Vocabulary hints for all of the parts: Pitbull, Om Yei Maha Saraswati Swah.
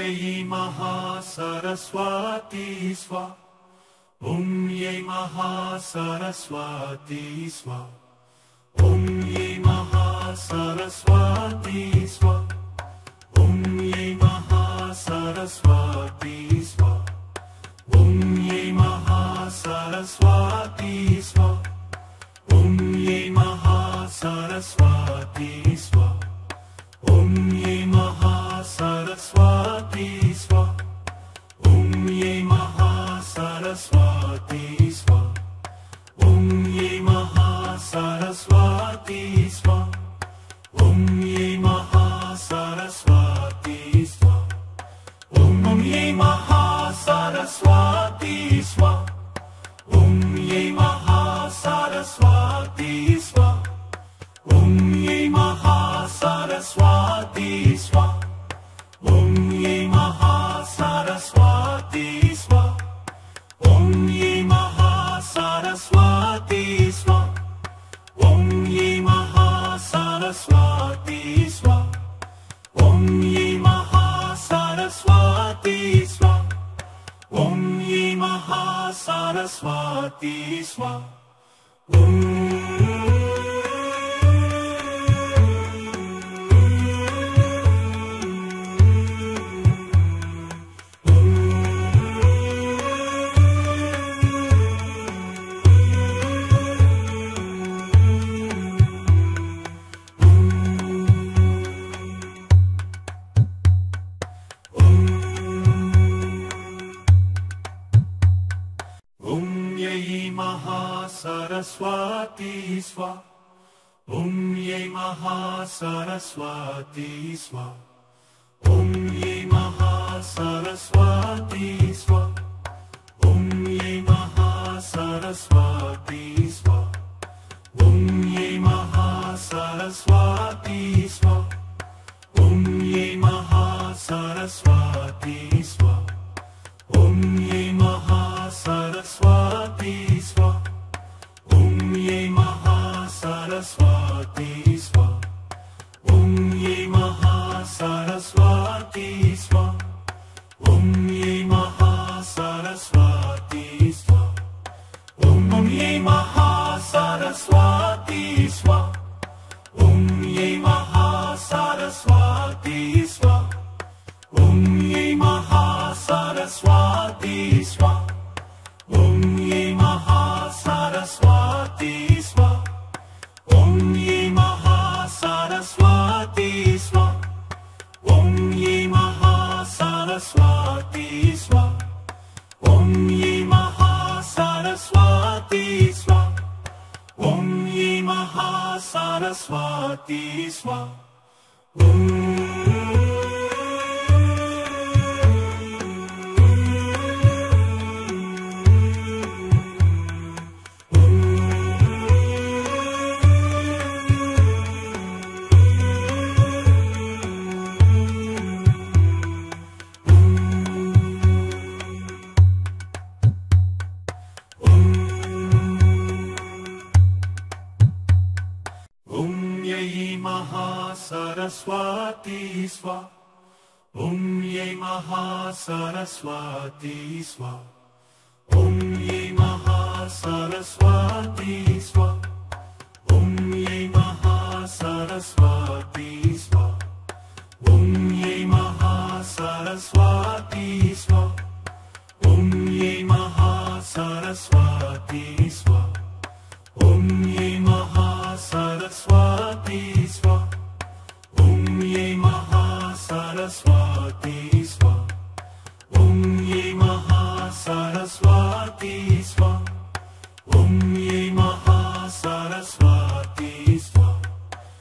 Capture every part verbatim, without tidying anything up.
Yei Maha Saraswati Swah. Om Yei Maha Saraswati Swah. Om Yei Maha Saraswati Swah. Om Yei Maha Saraswati Swah. Om Yei Maha Saraswati Swah. Om Yei Maha Saraswati Swah. Om Yei Maha Saraswati Swah. Om Yei Maha Saraswati Swah. Om Yei Maha Saraswati Swah. Om Yei Maha Saraswati Swah. Om Yei Maha Saraswati Swah. Om Yei Maha Saraswati Swah. Om Yei Maha Saraswati Swah. Om Yei Maha Saraswati Swah. Om Yei Maha Saraswati Swah. Om Yei Maha Saraswati Swah. Om Yei Maha Saraswati Swah. Om Yei Maha Saraswati Swah. Om Saraswati Swah. Om Yei Maha Saraswati Swah. Om Yei Maha Saraswati Swah. Om Yei Maha Saraswati Swah. Om Yei Maha Saraswati Swah. Om Yei Maha Saraswati Swah. Om Yei Maha Saraswati Swah. Om Yei Maha Saraswati Swah. Om Yei Maha Saraswati Swah. Om Yei Maha Saraswati Swah. Om Yei Maha Saraswati Swah. Om Yei Maha Saraswati Swah. Om Yei Maha Saraswati Swah. Om Yei Maha Saraswati Swah. Om Yei Maha Saraswati Swah. Om Yei Maha Saraswati Swah. Om Yei Maha Saraswati Swah. Om Yei Maha Saraswati Swah. Om Saraswati Swah. Om Yei Maha Saraswati Swah. Om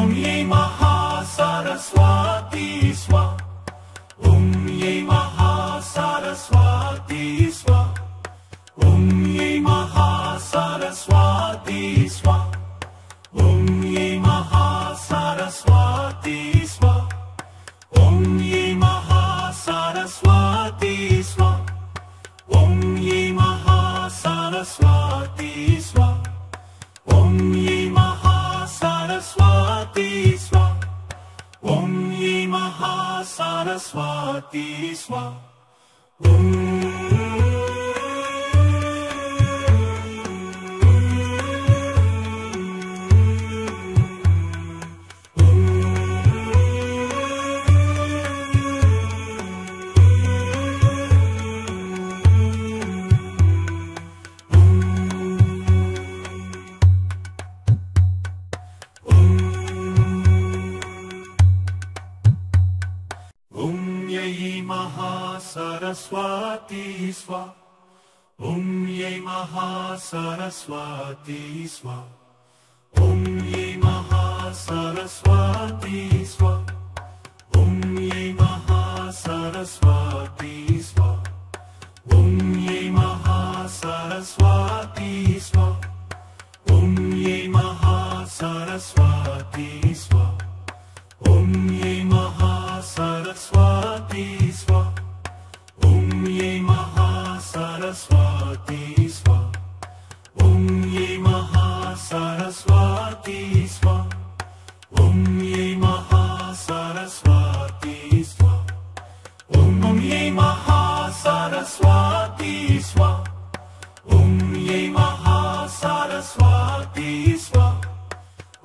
Yei Maha Saraswati Swah. Om Yei Maha Saraswati Swah. Om Yei Maha Saraswati Swah. Om Yei Maha Saraswati Swah. Om Yei Maha Saraswati Swah. Om Yei Maha Saraswati Swah. Om Yei Maha Saraswati Swah. Om Yei Maha Saraswati Swah. Om Yei Maha Saraswati Swah. Om Yei Maha Saraswati Swah. Om Yei Maha Saraswati Swah. Om Yei Maha Saraswati Swah. Om Saraswati स्वाहा। ओम सरस्वती स्वाहा। ओम ये महा सरस्वती स्वाहा। ओम ये महा सरस्वती स्वाहा। ओम ये महा सरस्वती स्वाहा। ओम ये महा सरस्वती स्वाहा। ओम ये महा सरस्वती स्वाहा। ओम ये महा सरस्वती स्वाहा। ओम ये महा सरस्वती स्वाहा। ओम ये महा सरस्वती स्वाहा। ओम ये महा सरस्वती स्वाहा। ओम ये महा सरस्वती स्वाहा।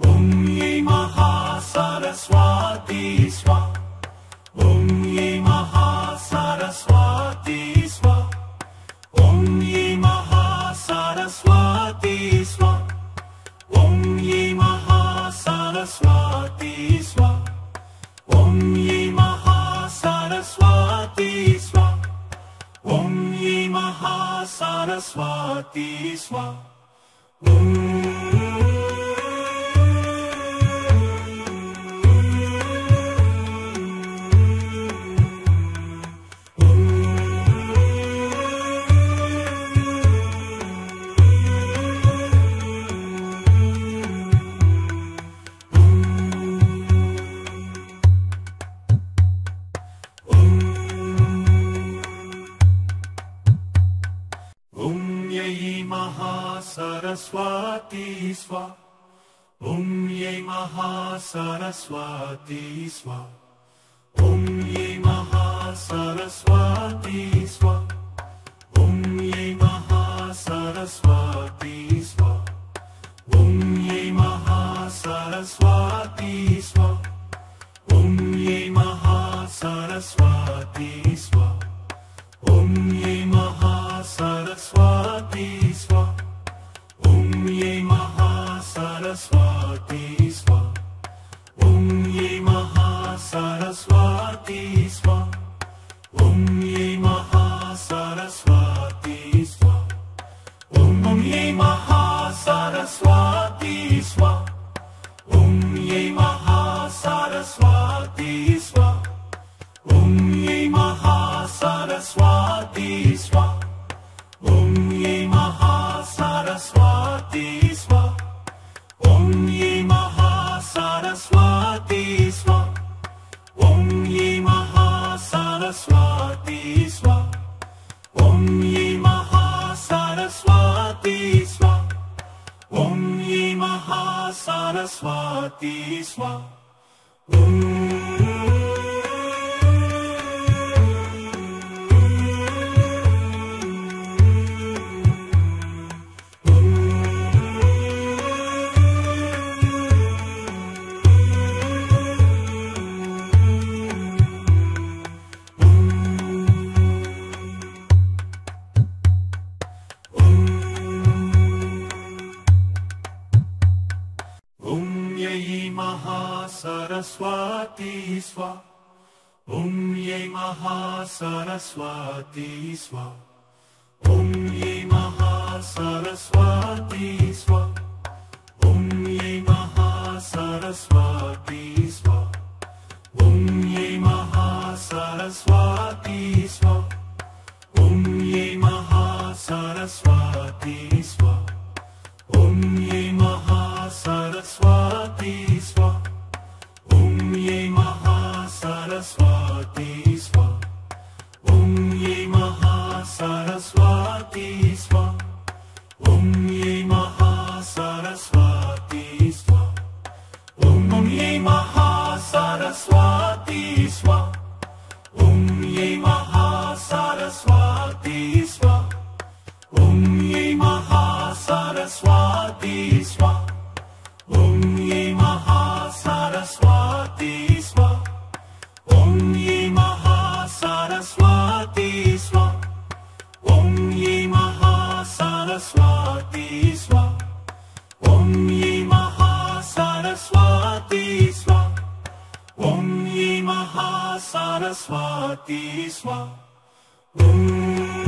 ओम ये महा सरस्वती स्वाहा। ओम ये महा सरस्वती स्वाहा। ओम ये महा सरस्वती स्वाहा। ओम ये महा सरस्वती स्वाहा। ओम ये महा सरस्वती स्वाहा। ओम ये महा सरस्वती स्वाहा। ओम ये महा सरस्वती स्वाहा। सरस्वती स्वाहा। ओम ये महा सरस्वती स्वाहा। ओम ये महा सरस्वती स्वाहा। ओम ये महा सरस्वती स्वाहा। ओम ये महा सरस्वती स्वाहा। ओम ये महा सरस्वती स्वाहा। ओम ये महा सरस्वती स्वाहा। ओम ये महा सरस्वती स्वाहा। ओम ये महा सरस्वती स्वाहा। ओम ये महा सरस्वती स्वाहा। ओम ये महा सरस्वती स्वाहा। ओम ये महा सरस्वती स्वाहा। ओम ये महा सरस्वती स्वाहा। ओम ये महा सरस्वती स्वाहा। ओम ये महा सरस्वती स्वाहा। ओम ये महा सरस्वती स्वाहा। ओम ये महा सरस्वती स्वाहा। ओम ये महा सरस्वती स्वाहा। सरस्वती स्वाहा। ओम ये महा सरस्वती स्वाहा। ओम ये महा सरस्वती स्वाहा। ओम ये महा सरस्वती स्वाहा। ओम ये महा सरस्वती स्वाहा। ओम ये महा सरस्वती स्वाहा। ओम ये महा सरस्वती स्वाहा। ओम ये महा सरस्वती स्वाहा। ओम ये महा सरस्वती स्वाहा। ओम ये महा सरस्वती स्वाहा। ओम ये महा सरस्वती स्वाहा। Saraswati Swah. Om